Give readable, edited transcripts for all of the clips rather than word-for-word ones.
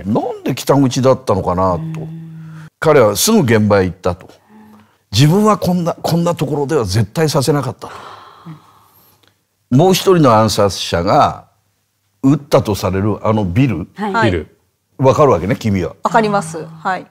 なんで北口だったのかなと。彼はすぐ現場へ行ったと。自分はこんなところでは絶対させなかったと。もう一人の暗殺者が撃ったとされるあのビル、はい、ビル、わかるわけね、君は。わかります。はい。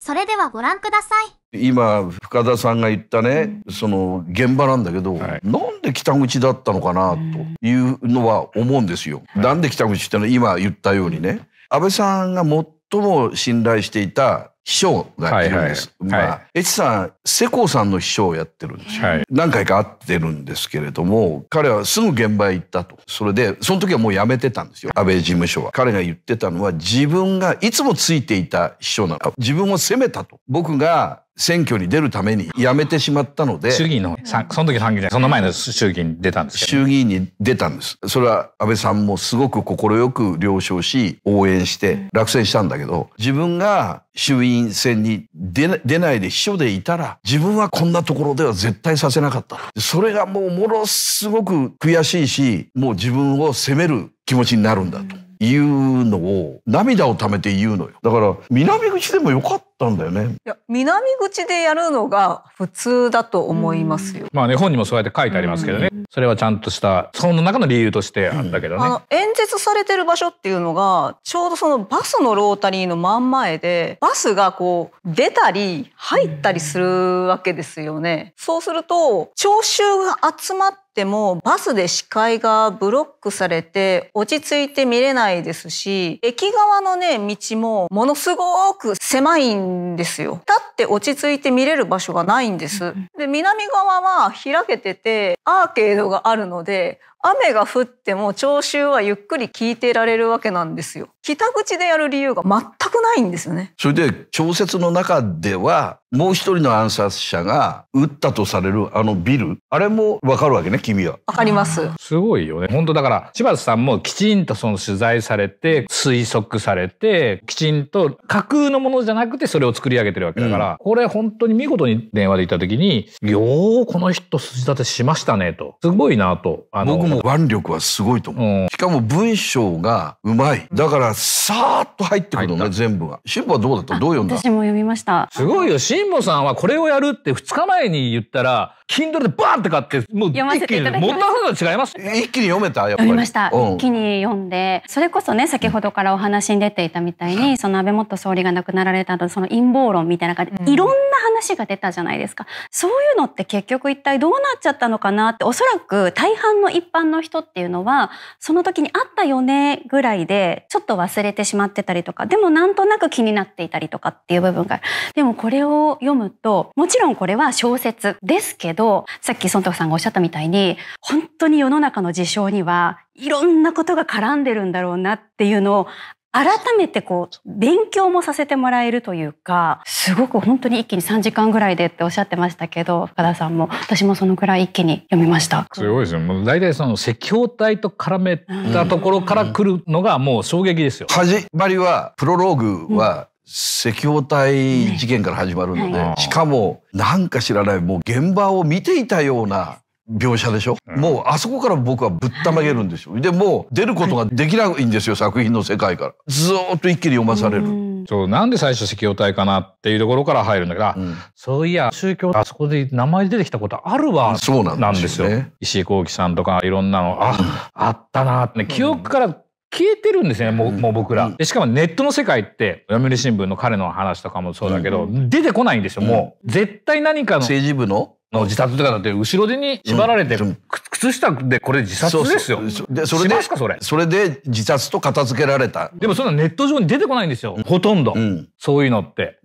それではご覧ください。今深田さんが言ったね、その現場なんだけど、はい、なんで北口だったのかなというのは思うんですよ。はい、なんで北口ってのは今言ったようにね、安倍さんが最も信頼していた秘書がいるんです。まあ越さん、世耕さんの秘書をやってるんですよ。はい、何回か会ってるんですけれども、彼はすぐ現場へ行ったと。それでその時はもう辞めてたんですよ、安倍事務所は。彼が言ってたのは、自分がいつもついていた秘書なの、自分を責めたと。僕が選挙に出るために辞めてしまったので、衆議院のその時参議院、その前の衆議院に出たんですけど、衆議院に出たんです。それは安倍さんもすごく快く了承し応援して落選したんだけど、自分が衆院選に出ないで秘書でいたら、自分はこんなところでは絶対させなかった。それがもうものすごく悔しいし、もう自分を責める気持ちになるんだというのを涙をためて言うのよ。だから南口でもよかったんだよね。いや、南口でやるのが普通だと思いますよ。まあね、本にもそうやって書いてありますけどね。それはちゃんとしたその中の理由としてあったけどね。演説されてる場所っていうのがちょうどそのバスのロータリーの真ん前で、バスがこう出たり入ったりするわけですよね。そうすると聴衆が集まってもバスで視界がブロックされて落ち着いて見れないですし、駅側のね道もものすごく狭いんですよ。立って落ち着いて見れる場所がないんです。で、南側は開けててアーケードがあるので、雨が降っても聴衆はゆっくり聞いてられるわけなんですよ。北口でやる理由が全くないんですよね。それで調節の中ではもう一人の暗殺者が撃ったとされるあのビル、あれもわかるわけね、君は。わかります。すごいよね。本当だから柴田さんもきちんとその取材されて推測されて、きちんと架空のものじゃなくてそれを作り上げてるわけだから、これ本当に見事に電話で言った時に、よーこの人筋立てしましたねと、すごいなと。僕も腕力はすごいと思う、しかも文章がうまい。だからさーっと入ってくるのね、全部が。辛坊はどうだった？どう読んだ？私も読みました。すごいよ、辛坊さんはこれをやるって2日前に言ったら Kindle でバーンって買って、もう一気に持った方が違います。一気に読めた？やっぱり読みました、一気に読んで。それこそね、先ほどからお話に出ていたみたいに、その安倍元総理が亡くなられた後、その陰謀論みたいな感じでいろんな話が出たじゃないですか。そういうのって結局一体どうなっちゃったのかなって、おそらく大半の一般の人っていうのはその時にあったよねぐらいでちょっと忘れてしまってたりとか、でもなんとなく気になっていたりとかっていう部分がある。でもこれを読むと、もちろんこれは小説ですけど、さっき孫徳さんがおっしゃったみたいに本当に世の中の事象にはいろんなことが絡んでるんだろうなっていうのを改めてこう勉強もさせてもらえるというか、すごく本当に一気に3時間ぐらいでっておっしゃってましたけど、深田さんも私もそのくらい一気に読みました。すごいですよ。もう大体その赤報隊と絡めたところから来るのがもう衝撃ですよ。始まりはプロローグは、赤報隊事件から始まるので、しかもなんか知らない、もう現場を見ていたような描写でしょ、もうあそこから僕はぶったまげるんですよ。でもう出ることができないんですよ、作品の世界からずーっと一気に読まされる。そう、なんで最初赤報隊かなっていうところから入るんだけど、そういや宗教あそこで名前出てきたことあるわ。そうなんですよね。石井浩樹さんとかいろんなのあったなって、ね、記憶から消えてるんですね、もう僕ら。しかもネットの世界って読売新聞の彼の話とかもそうだけど、出てこないんですよ、もう絶対何かの政治部の自殺とかだって後ろ手に縛られてる、靴下でこれ自殺ですよ。しますかそれ。それで自殺と片付けられた。でもそんなネット上に出てこないんですよ、ほとんどそういうのって。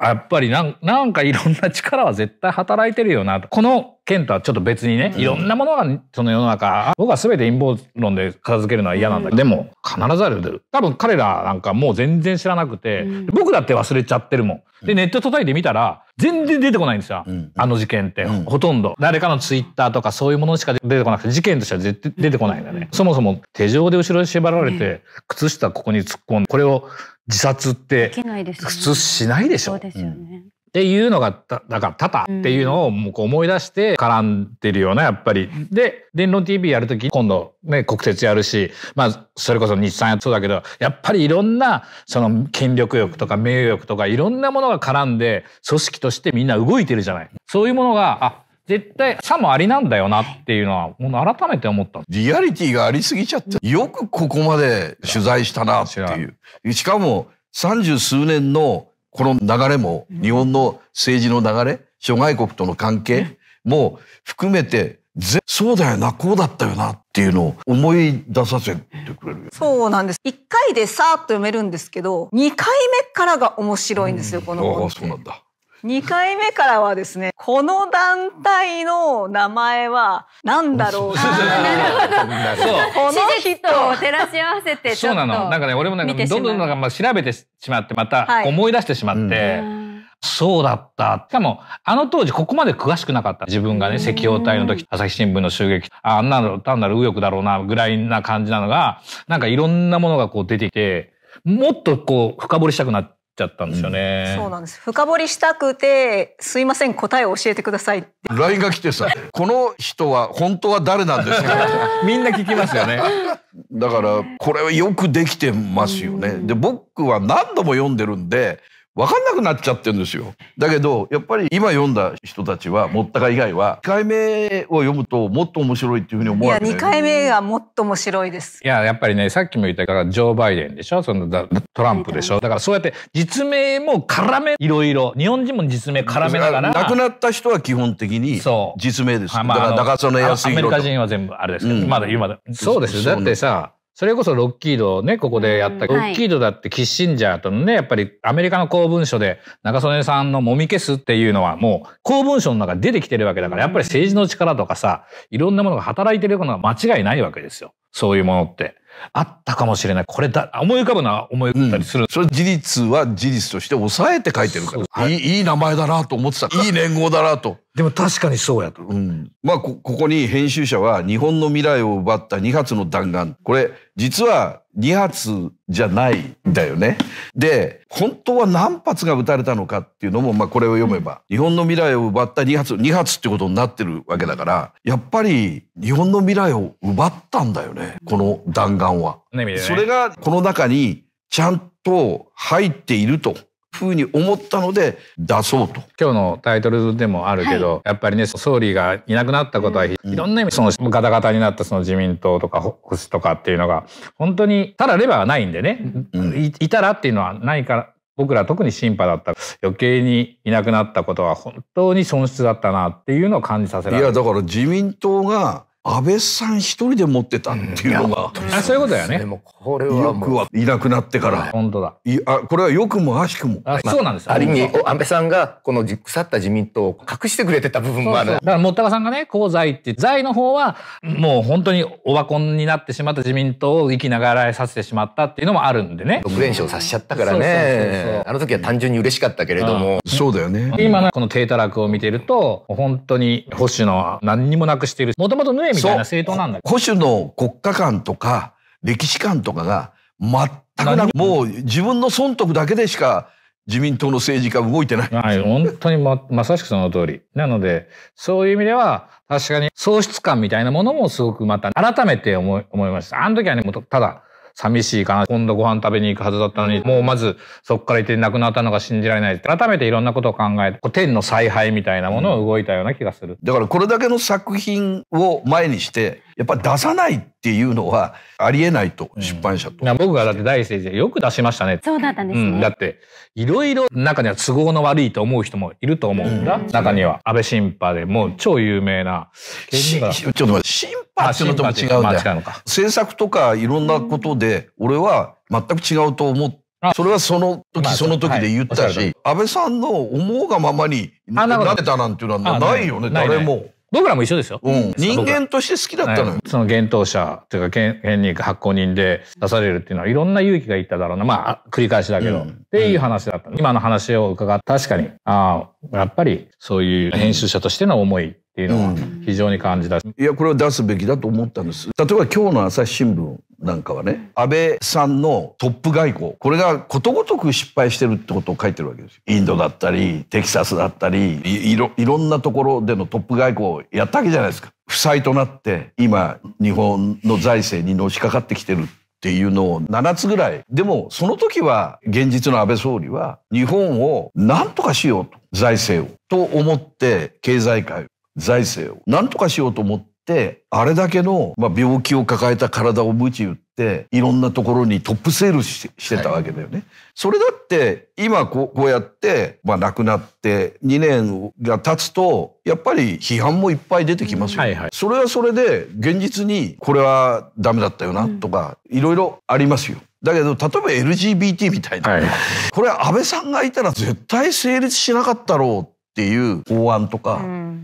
やっぱりなんかいろんな力は絶対働いてるよなと。この件とはちょっと別にね、いろんなものがその世の中、僕は全て陰謀論で片付けるのは嫌なんだけど、でも必ずある。多分彼らなんかもう全然知らなくて、僕だって忘れちゃってるもん。でネット叩いてみたら全然出てこないんですよ、あの事件って。ほとんど誰かのツイッターとかそういうものしか出てこなくて、事件としては絶対出てこないんだね。そもそも手錠で後ろに縛られて靴下ここに突っ込んで、これを自殺って普通しないでしょ。っていうのがだから多々っていうのをもう思い出して絡んでるようなやっぱり。で「電論 TV」やるとき今度ね国鉄やるし、まあそれこそ日産やそうだけど、やっぱりいろんなその権力欲とか名誉欲とかいろんなものが絡んで組織としてみんな動いてるじゃない。そういうものが絶対差もありなんだよなっていうのはもう改めて思った。リアリティがありすぎちゃってよくここまで取材したなっていう。しかも30数年のこの流れも日本の政治の流れ、諸外国との関係も含めてそうだよなこうだったよなっていうのを思い出させてくれるよね。そうなんです。1回でさーっと読めるんですけど、2回目からが面白いんですよこの本。ああそうなんだ。2回目からはですね、この団体の名前は何だろうな。この人と照らし合わせてちょっと。そうなの。なんかね、俺もなんかどんどんなんか調べてしまって、また思い出してしまって、そうだった。しかもあの当時ここまで詳しくなかった。自分がね、赤報隊の時、朝日新聞の襲撃、あんなの単なる右翼だろうなぐらいな感じなのが、なんかいろんなものがこう出てきて、もっとこう深掘りしたくなって。ちゃったんですよね。そうなんです。深掘りしたくて、すいません答えを教えてくださいって。LINE が来てさ、この人は本当は誰なんですか。みんな聞きますよね。だからこれはよくできてますよね。で、僕は何度も読んでるんで分かんなくなっちゃってるんですよ。だけどやっぱり今読んだ人たちは、もったか以外は2回目を読むともっと面白いっていうふうに思われて、いや2回目がもっと面白いです。いややっぱりね、さっきも言ったからジョー・バイデンでしょ、そのトランプでしょ。だからそうやって実名も絡め、いろいろ日本人も実名絡めながら、亡くなった人は基本的に実名です。だから中曽根康弘、アメリカ人は全部あれですけど、まだ今だそうです。だってさ。それこそロッキードね、ここでやった、ロッキードだってキッシンジャーとのね、やっぱりアメリカの公文書で中曽根さんのもみ消すっていうのはもう公文書の中に出てきてるわけだから、やっぱり政治の力とかさ、いろんなものが働いてるのは間違いないわけですよ。そういうものって。あったかもしれない。これだ、思い浮かぶのは思い浮かんだりする。それ事実は事実として抑えて書いてるから。はい、いい名前だなと思ってた。いい年号だなと。でも確かにそうやと。うん。まあ、ここに編集者は日本の未来を奪った2発の弾丸。これ、実は2発じゃないんだよね。で、本当は何発が撃たれたのかっていうのも、まあ、これを読めば、日本の未来を奪った2発ってことになってるわけだから、やっぱり日本の未来を奪ったんだよね。この弾丸。それがこの中にちゃんと入っているとふうに思ったので出そうと。今日のタイトルでもあるけど、やっぱりね、総理がいなくなったことはいろんな意味、そのガタガタになったその自民党とか保守とかっていうのが本当にただレバーがないんでね、いたらっていうのはないから。僕ら特にシンパだった余計にいなくなったことは本当に損失だったなっていうのを感じさせられる。いやだから自民党が安倍さん一人で持ってたっていうのが、そういうことだよね。でもこれはよくはいなくなってから、本当だ。いやこれはよくも悪しくも、そうなんです。ある意味安倍さんがこの腐った自民党を隠してくれてた部分もある。だからもったかさんがね、こう罪って罪の方はもう本当にオワコンになってしまった自民党を生きながらえさせてしまったっていうのもあるんでね。6連勝させちゃったからね。あの時は単純に嬉しかったけれども、そうだよね。今のこの低たらくを見てると本当に保守の何にもなくしている。もともとね。みたいな政党なんだけど、保守の国家観とか歴史観とかが全くなく、もう自分の損得だけでしか自民党の政治家動いてない。はい、本当にまさしくその通り。なので、そういう意味では、確かに喪失感みたいなものもすごくまた改めて思いました。あの時はね、もうただ、寂しいかな。今度ご飯食べに行くはずだったのに、もうまずそこからいて亡くなったのが信じられない。改めていろんなことを考えて、天の采配みたいなものを動いたような気がする。だからこれだけの作品を前にして、やっぱ出さないっていうのはありえないと、出版社と。僕がだって第一声でよく出しましたね。そうだったんですね。だって、いろいろ中には都合の悪いと思う人もいると思うんだ。中には安倍新派でもう超有名な。ちょっと待って、新派ってのとも違うんだよ。制作とかいろんなことで、俺は全く違うと思って、それはその時その時で言ったし、安倍さんの思うがままになれたなんていうのはないよね、誰も。僕らも一緒ですよ。人間として好きだったのよ。その幻冬舎というか検認発行人で出されるっていうのはいろんな勇気がいっただろうな、まあ繰り返しだけどっていう話だった。今の話を伺って確かに、ああやっぱりそういう編集者としての思いっていうのは非常に感じた。いやこれを出すべきだと思ったんです。例えば今日の朝日新聞なんかはね、安倍さんのトップ外交、これがことごとく失敗してるってことを書いてるわけですよ。インドだったりテキサスだったりいろんなところでのトップ外交をやったわけじゃないですか。負債となって今日本の財政にのしかかってきてるっていうのを7つぐらい。でもその時は現実の安倍総理は日本をなんとかしようと、財政をと思って、経済界財政をなんとかしようと思って、あれだけの、病気を抱えた体を鞭打っていろんなところにトップセールしてたわけだよね。はい、それだって今こうやって、亡くなって2年が経つとやっぱり批判もいっぱい出てきますよ。それはそれで現実にこれはダメだったよなとか、いろいろありますよ。だけど例えば LGBT みたいな、これは安倍さんがいたら絶対成立しなかったろうっていう法案とか、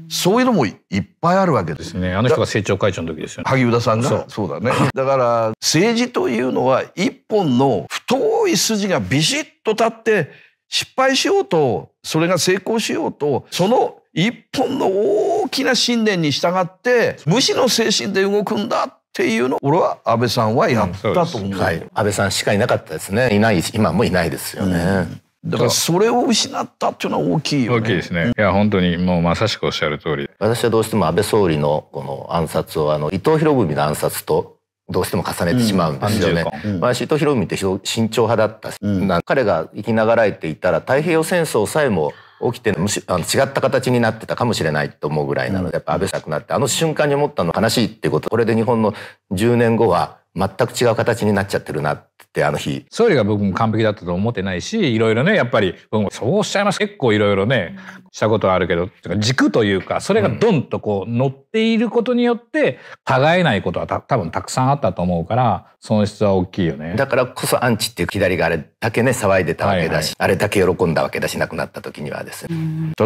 そういうのもいっぱいあるわけですね。あの人が政調会長の時ですよね、萩生田さんが。そうだね。だから政治というのは一本の太い筋がビシッと立って、失敗しようとそれが成功しようと、その一本の大きな信念に従って無視の精神で動くんだっていうのを、俺は安倍さんはやったと思う。安倍さんしかいなかったですね。いないし今もいないですよね。だからそれを失ったっていうのは大きいよね。大きいですね。いや本当にもうまさしくおっしゃる通り。私はどうしても安倍総理のこの暗殺を、伊藤博文の暗殺とどうしても重ねてしまうんですよね。私伊藤博文って慎重派だったし、彼が生きながらえていたら太平洋戦争さえも起きて、違った形になってたかもしれないと思うぐらいなので、やっぱ安倍さん亡くなって、あの瞬間に思ったの悲しいっていうこと。これで日本の10年後は全く違う形になっちゃってるなって、あの日総理が僕も完璧だったと思ってないし、いろいろね、やっぱり僕もそうおっしゃいます。結構いろいろねしたことはあるけど、軸というかそれがドンとこう乗っていることによって互えないことは多分たくさんあったと思うから、損失は大きいよね。だからこそアンチっていう左があれだけね騒いでたわけだし、あれだけ喜んだわけだし、亡くなった時にはですね。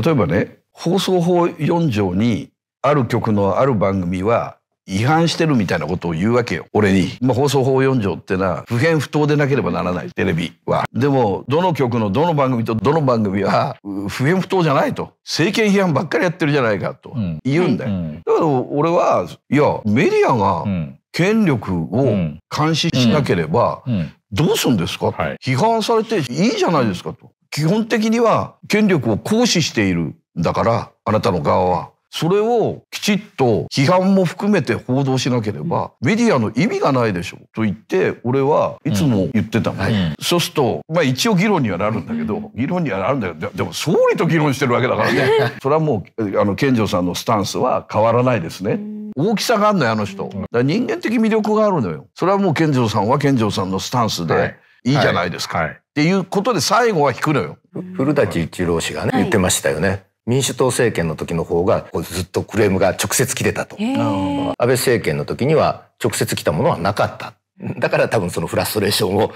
例えばね、放送法4条にある局のある番組は違反してるみたいなことを言うわけよ、俺に。放送法4条ってのは不偏不当でなければならない、テレビは。でもどの局のどの番組とどの番組は不偏不当じゃないと、政権批判ばっかりやってるじゃないかと言うんだよ。だから俺は、いやメディアが権力を監視しなければどうするんですかと、批判されていいじゃないですかと。基本的には権力を行使しているんだから、あなたの側は。それをきちっと批判も含めて報道しなければメディアの意味がないでしょと言って、俺はいつも言ってたの。そうすると一応議論にはなるんだけど、でも総理と議論してるわけだからね。それはもう健丈さんのスタンスは変わらないですね。大きさがあるのよ、あの人。だから人間的魅力があるのよ。それはもう健丈さんは健丈さんのスタンスでいいじゃないですかっていうことで、最後は引くのよ。古舘一郎氏がね言ってましたよね。民主党政権の時の方がずっとクレームが直接来てたと。安倍政権の時には直接来たものはなかった。だから多分そのフラストレーションを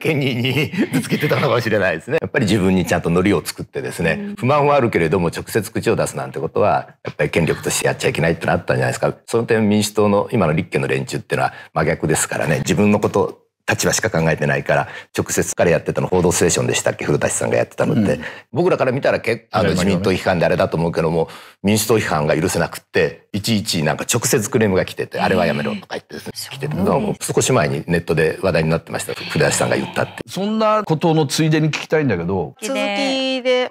県人にぶつけてたのかもしれないですね。やっぱり自分にちゃんとノリを作ってですね、不満はあるけれども直接口を出すなんてことはやっぱり権力としてやっちゃいけないってのあったんじゃないですか。その点民主党の今の立憲の連中っていうのは真逆ですからね。自分のこと立場しか考えてないから、直接彼やってたの報道ステーションでしたっけ、古舘さんがやってたのって。僕らから見たら自民党批判であれだと思うけども、民主党批判が許せなくって、いちいちなんか直接クレームが来てて、あれはやめろとか言ってですね、来てて、少し前にネットで話題になってました、古舘さんが言ったって。そんなことのついでに聞きたいんだけど、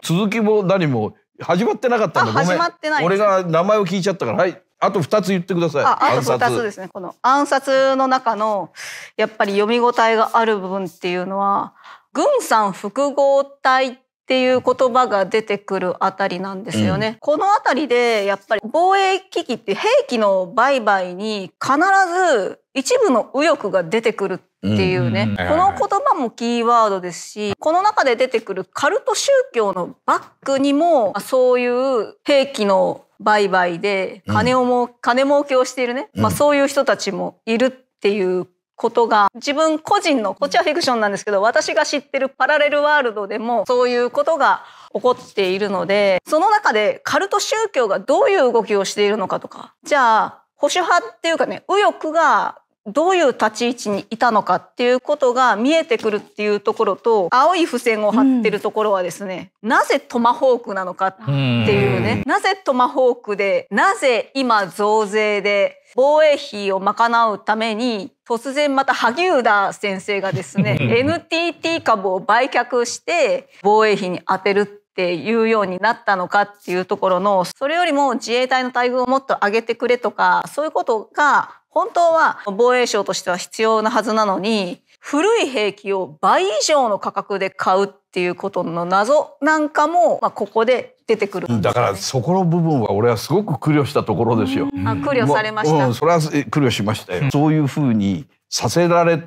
続きも何も始まってなかったんだ。ごめん。俺が名前を聞いちゃったから、はい。あと2つ言ってください。あと2つですね。この暗殺の中のやっぱり読み応えがある部分っていうのは、軍産複合体っていう言葉が出てくるあたりなんですよね。このあたりでやっぱり防衛危機って兵器の売買に必ず一部の右翼が出てくるっていうね、この言葉もキーワードですし、この中で出てくるカルト宗教のバックにもそういう兵器の売買で金儲けをしているね、そういう人たちもいるっていうことが、自分個人の、こっちはフィクションなんですけど、私が知ってるパラレルワールドでもそういうことが起こっているので、その中でカルト宗教がどういう動きをしているのかとか、じゃあ保守派っていうかね、右翼がどういう立ち位置にいたのかっていうことが見えてくるっていうところと、青い付箋を貼ってるところはですね、なぜトマホークなのかっていうね、なぜトマホークで、なぜ今増税で防衛費を賄うために突然また萩生田先生がですねNTT 株を売却して防衛費に充てるっていうようになったのかっていうところの、それよりも自衛隊の待遇をもっと上げてくれとか、そういうことが本当は防衛省としては必要なはずなのに、古い兵器を倍以上の価格で買うっていうことの謎なんかも、ここで出てくるんですよね。だからそこの部分は俺はすごく苦慮したところですよ。苦慮されました。それは苦慮しましたよ。そういうふうにさせられ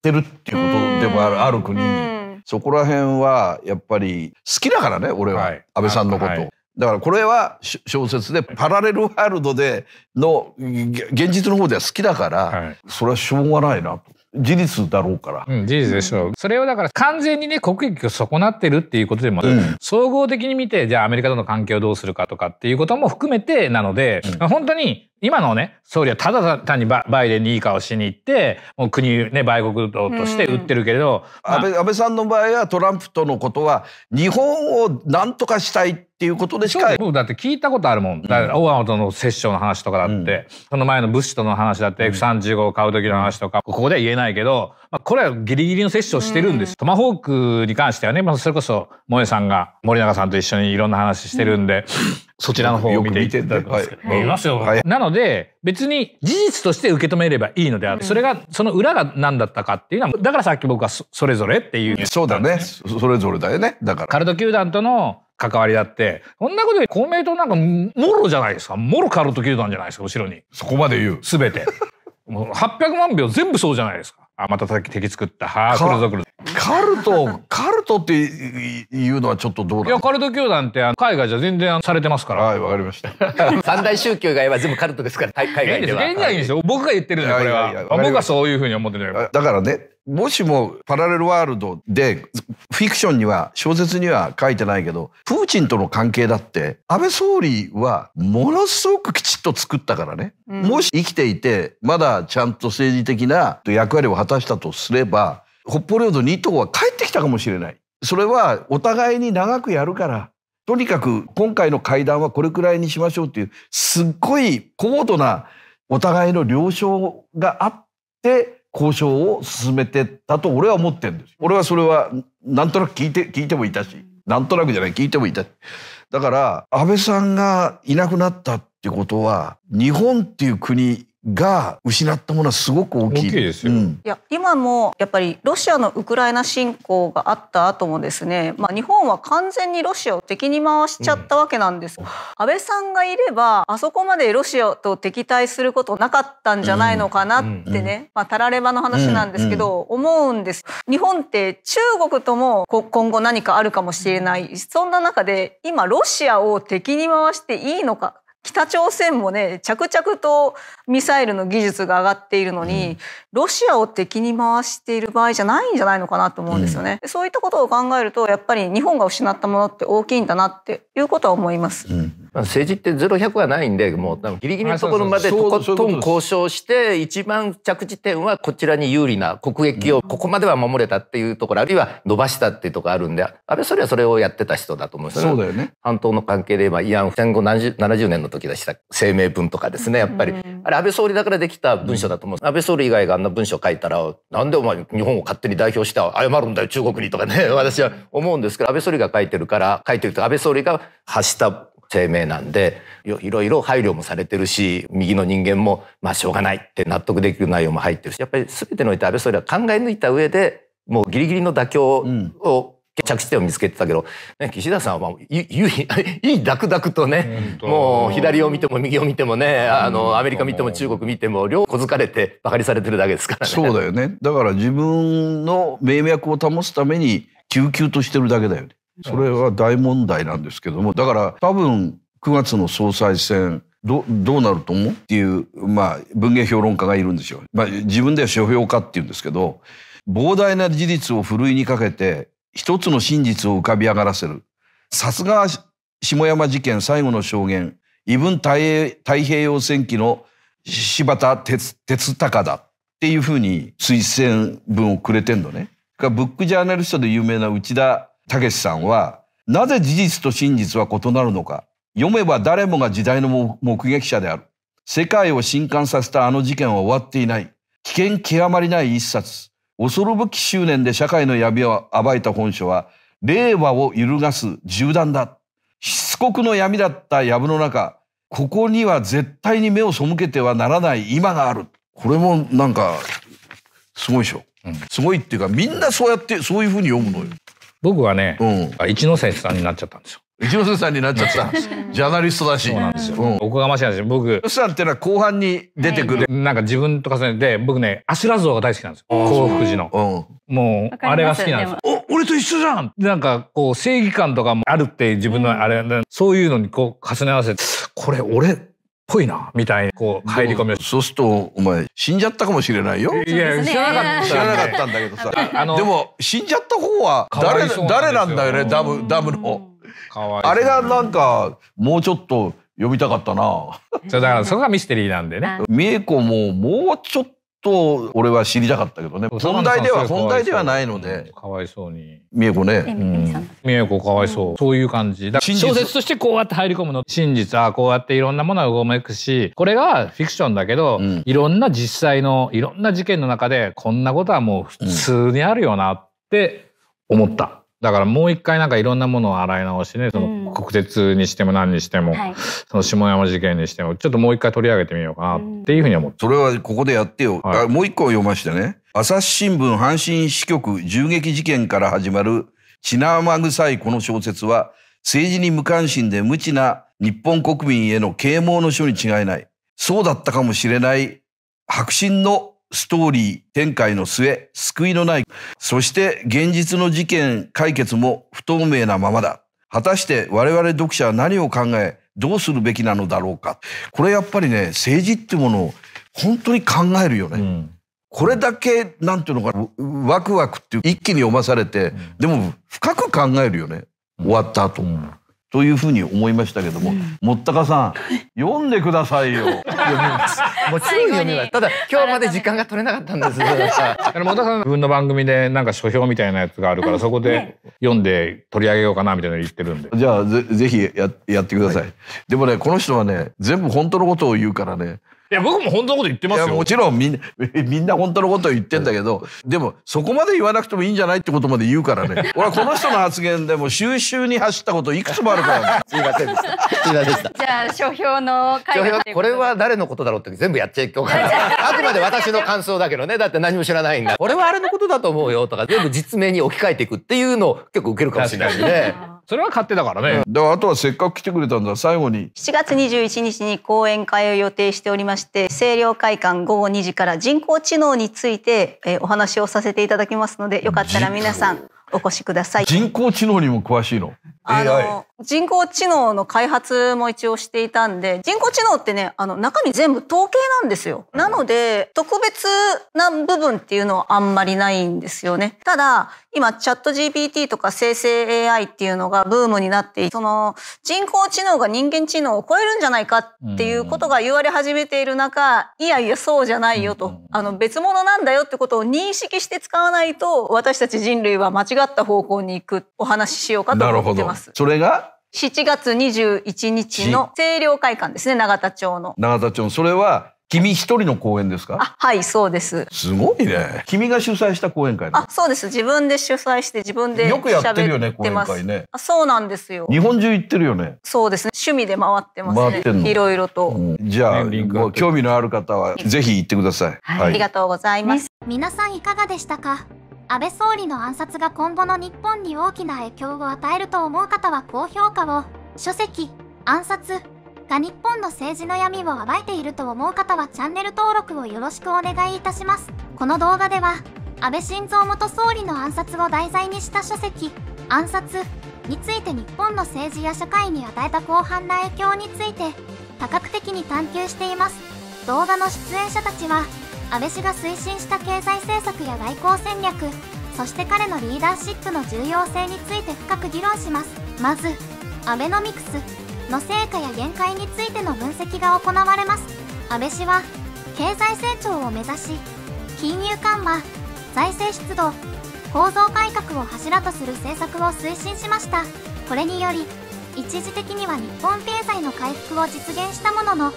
てるっていうことでもある国に。そこら辺はやっぱり好きだからね、俺は安倍さんのこと、はい、だからこれは小説でパラレルワールドでの現実の方では好きだから、はい、それはしょうがないなと。事実だろうから。うん、事実でしょう。それをだから完全にね、国益を損なってるっていうことでも、うん、総合的に見て、じゃあアメリカとの関係をどうするかとかっていうことも含めてなので、うん、本当に今のね、総理はただ単にバイデンにいい顔しに行って、もう国ね、売国として売ってるけれど、うん、安倍さんの場合はトランプとのことは、日本を何とかしたいっていうことでしか。僕だって聞いたことあるもん。だからオバマとの折衝の話とかだって、うん、その前のブッシュとの話だって、F-35 を買う時の話とか、ここでは言えない。ないけど、これはギリギリの接種をしてるんです。トマホークに関してはね、それこそ萌さんが森永さんと一緒にいろんな話してるんで、そちらの方を見ていただくんですけど、見ますよ。なので別に事実として受け止めればいいのであって、それがその裏が何だったかっていうのは、だからさっき僕はそれぞれっていう、そうだね、それぞれだよね。だからカルト球団との関わりだって、こんなことより公明党なんかもろじゃないですか。もろカルト球団じゃないですか。後ろにそこまで言う全てもう800万票全部そうじゃないですか。あ、また敵作った。はあ、来るぞ来るぞ。カルトっていうのはちょっとどうなんですか？いや、カルト教団って海外じゃ全然されてますから。はい、わかりました。三大宗教以外は全部カルトですから、海外では。現在いいんですよ。僕が言ってるんだこれは。僕はそういうふうに思ってる。だからね、もしもパラレルワールドで、フィクションには、小説には書いてないけど、プーチンとの関係だって、安倍総理はものすごくきちっと作ったからね。うん、もし生きていて、まだちゃんと政治的な役割を果たしたとすれば、北方領土にいいとこは帰ってきたかもしれない。それはお互いに長くやるから、とにかく今回の会談はこれくらいにしましょうっていう、すっごい高度なお互いの了承があって、交渉を進めてたと俺は思ってるんです。俺はそれはなんとなく聞いてもいたし、なんとなくじゃない、聞いてもいたし。だから安倍さんがいなくなったってことは、日本っていう国が失ったものはすごく大きいですよ。いや、今もやっぱりロシアのウクライナ侵攻があった後もですね、日本は完全にロシアを敵に回しちゃったわけなんです。安倍さんがいれば、あそこまでロシアと敵対することなかったんじゃないのかなってね、たらればの話なんですけど、思うんです。日本って中国とも今後何かあるかもしれない。そんな中で今ロシアを敵に回していいのか。北朝鮮もね、着々とミサイルの技術が上がっているのに、ロシアを敵に回している場合じゃないんじゃないのかなと思うんですよね。そういったことを考えると、やっぱり日本が失ったものって大きいんだなっていうことは思います。政治ってゼロ100はないんで、もうギリギリのところまでとことん交渉して、一番着地点はこちらに有利な国益をここまでは守れたっていうところ、あるいは伸ばしたっていうところあるんで、安倍総理はそれをやってた人だと思うんですよね。そうだよね。半島の関係で、慰安婦戦後70年の時でした声明文とかですね、やっぱりあれ安倍総理だからできた文書だと思う。安倍総理以外があんな文書書いたら、なんでお前日本を勝手に代表して謝るんだよ中国にとかね、私は思うんですけど、安倍総理が書いてると安倍総理が発した声明なんで、いろいろ配慮もされてるし、右の人間もしょうがないって納得できる内容も入ってるし、やっぱり全てにおいて安倍総理は考え抜いた上で、もうギリギリの妥協を着地点を見つけてたけど、ね、岸田さんは、いいダクダクとね、もう左を見ても右を見てもね、アメリカ見ても中国見ても、両小突かれて馬鹿にされてるだけですからね。そうだよね。だから自分の命脈を保つために、救急としてるだけだよね。それは大問題なんですけども、だから多分9月の総裁選、どうなると思うっていう、文芸評論家がいるんですよ。自分では書評家っていうんですけど、膨大な事実をふるいにかけて、一つの真実を浮かび上がらせる。さすが下山事件最後の証言、異文太平洋戦記の柴田哲孝だっっていうふうに推薦文をくれてんのね。ブックジャーナリストで有名な内田武さんは、なぜ事実と真実は異なるのか。読めば誰もが時代の目撃者である。世界を震撼させたあの事件は終わっていない。危険極まりない一冊。恐るべき執念で社会の闇を暴いた本書は、令和を揺るがす銃弾だ。漆黒の闇だった藪の中、ここには絶対に目を背けてはならない今がある。これもなんか、すごいでしょ。うん、すごいっていうか、みんなそうやって、そういうふうに読むのよ。僕はね、一ノ瀬さんになっちゃったんですよ。一ノ瀬さんになっちゃった。ジャーナリストだし。そうなんですよ。おこがましい話、僕。一ノ瀬さんってのは後半に出てくる。なんか自分と重ねて、僕ね、阿修羅像が大好きなんですよ。興福寺の。もう、あれが好きなんですよ。お、俺と一緒じゃん！なんか、こう、正義感とかもあるって自分のあれ、そういうのにこう、重ね合わせて、これ、俺っぽいな、みたいに、こう、入り込みを。そうすると、お前、死んじゃったかもしれないよ。いや、知らなかったんだけどさ。でも、死んじゃった方は、誰なんだよね、ダムの。あれがなんかもうちょっと読みたかったな。だからそこがミステリーなんでね。美恵子ももうちょっと俺は知りたかったけどね。本題ではないので。かわいそうに。美恵子ね。美恵子かわいそう。そういう感じ。小説としてこうやって入り込むの。真実はこうやっていろんなものがうごめくし、これがフィクションだけど、いろんな実際のいろんな事件の中でこんなことはもう普通にあるよなって思った。だからもう一回なんかいろんなものを洗い直してね、その国鉄にしても何にしても、その下山事件にしても、ちょっともう一回取り上げてみようかなっていうふうに思って。それはここでやってよ。はい、もう一個読ましてね。朝日新聞阪神支局銃撃事件から始まる血生臭いこの小説は、政治に無関心で無知な日本国民への啓蒙の書に違いない。そうだったかもしれない迫真のストーリー展開の末、救いのない。そして現実の事件解決も不透明なままだ。果たして我々読者は何を考え、どうするべきなのだろうか。これやっぱりね、政治ってものを本当に考えるよね。うん、これだけ、なんていうのかな、ワクワクって一気に読まされて、でも深く考えるよね。終わった後。というふうに思いましたけども、もったかさん、読んでくださいよ。読みます。もちろん読みます。ただ、今日まで時間が取れなかったんです。もったかさん、自分の番組でなんか書評みたいなやつがあるから、そこで読んで取り上げようかなみたいなの言ってるんで。じゃあ、ぜひやってください。でもね、この人はね、全部本当のことを言うからね。いや、僕も本当のこと言ってますよ。いや、もちろんみんな本当のことを言ってんだけど、でもそこまで言わなくてもいいんじゃないってことまで言うからね。俺はこの人の発言でも収集に走ったこといくつもあるから。すいませんでした。すいませんでした。じゃあ書評の会話。これは誰のことだろうって全部やっちゃいこうかな。あくまで私の感想だけどね。だって何も知らないんだ。俺はあれのことだと思うよとか全部実名に置き換えていくっていうのを結構受けるかもしれないね。それは勝手だからね。あとはせっかく来てくれたんだ、最後に。7月21日に講演会を予定しておりまして、清涼会館午後2時から人工知能についてお話をさせていただきますので、よかったら皆さんお越しください。人工知能にも詳しいの？人工知能の開発も一応していたんで、人工知能ってね、中身全部統計なんですよ。なので、特別な部分っていうのはあんまりないんですよね。ただ、今、チャット GPT とか生成 AI っていうのがブームになって、その、人工知能が人間知能を超えるんじゃないかっていうことが言われ始めている中、いやいや、そうじゃないよと。別物なんだよってことを認識して使わないと、私たち人類は間違った方向に行くお話ししようかと思ってます。それが7月21日の清涼会館ですね、永田町の。永田町、それは君一人の講演ですか？あ、はい、そうです。すごいね。君が主催した講演会だ。あ、そうです。自分で主催して自分でよくやってるよね、講演会ね。あ、そうなんですよ。日本中行ってるよね。そうですね。趣味で回ってますね。いろいろと。じゃあ、興味のある方はぜひ行ってください。ありがとうございます。皆さんいかがでしたか？安倍総理の暗殺が今後の日本に大きな影響を与えると思う方は高評価を、書籍「暗殺」が日本の政治の闇を暴いていると思う方はチャンネル登録をよろしくお願いいたします。この動画では安倍晋三元総理の暗殺を題材にした書籍「暗殺」について日本の政治や社会に与えた広範な影響について多角的に探求しています。動画の出演者たちは安倍氏が推進した経済政策や外交戦略、そして彼のリーダーシップの重要性について深く議論します。まず、アベノミクスの成果や限界についての分析が行われます。安倍氏は経済成長を目指し、金融緩和、財政出動、構造改革を柱とする政策を推進しました。これにより、一時的には日本経済の回復を実現したものの、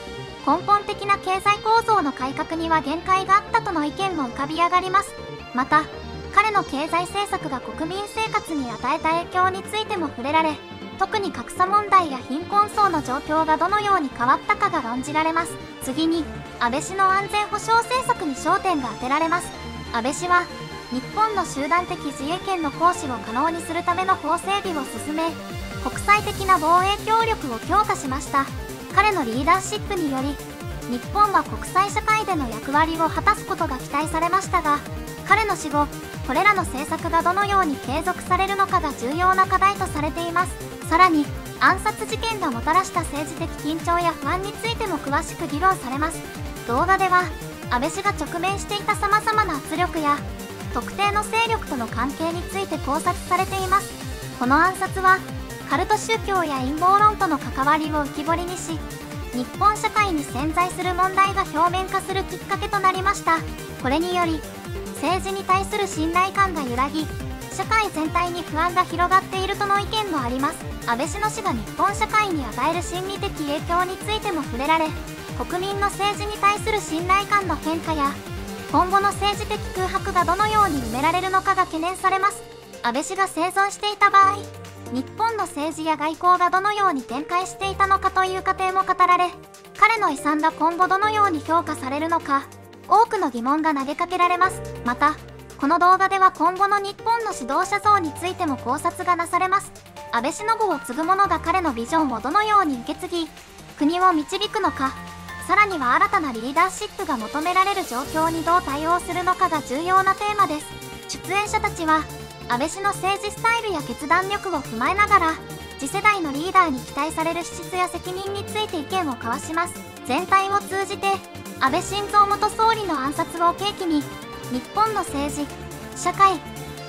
根本的な経済構造の改革には限界があったとの意見も浮かび上がります。また、彼の経済政策が国民生活に与えた影響についても触れられ、特に格差問題や貧困層の状況がどのように変わったかが論じられます。次に、安倍氏の安全保障政策に焦点が当てられます。安倍氏は、日本の集団的自衛権の行使を可能にするための法整備を進め、国際的な防衛協力を強化しました。彼のリーダーシップにより、日本は国際社会での役割を果たすことが期待されましたが、彼の死後、これらの政策がどのように継続されるのかが重要な課題とされています。さらに、暗殺事件がもたらした政治的緊張や不安についても詳しく議論されます。動画では、安倍氏が直面していた様々な圧力や、特定の勢力との関係について考察されています。この暗殺は、カルト宗教や陰謀論との関わりを浮き彫りにし、日本社会に潜在する問題が表面化するきっかけとなりました。これにより、政治に対する信頼感が揺らぎ、社会全体に不安が広がっているとの意見もあります。安倍氏の死が日本社会に与える心理的影響についても触れられ、国民の政治に対する信頼感の変化や、今後の政治的空白がどのように埋められるのかが懸念されます。安倍氏が生存していた場合、日本の政治や外交がどのように展開していたのかという過程も語られ、彼の遺産が今後どのように評価されるのか、多くの疑問が投げかけられます。また、この動画では今後の日本の指導者像についても考察がなされます。安倍氏の後を継ぐ者が彼のビジョンをどのように受け継ぎ、国を導くのか、さらには新たなリーダーシップが求められる状況にどう対応するのかが重要なテーマです。出演者たちは、安倍氏の政治スタイルや決断力を踏まえながら、次世代のリーダーに期待される資質や責任について意見を交わします。全体を通じて、安倍晋三元総理の暗殺を契機に、日本の政治、社会、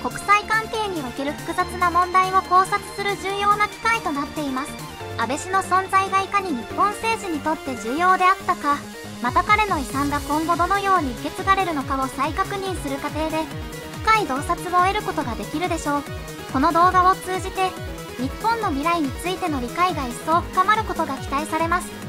国際関係における複雑な問題を考察する重要な機会となっています。安倍氏の存在がいかに日本政治にとって重要であったか、また彼の遺産が今後どのように受け継がれるのかを再確認する過程で、深い洞察を得ることができるでしょう。この動画を通じて、日本の未来についての理解が一層深まることが期待されます。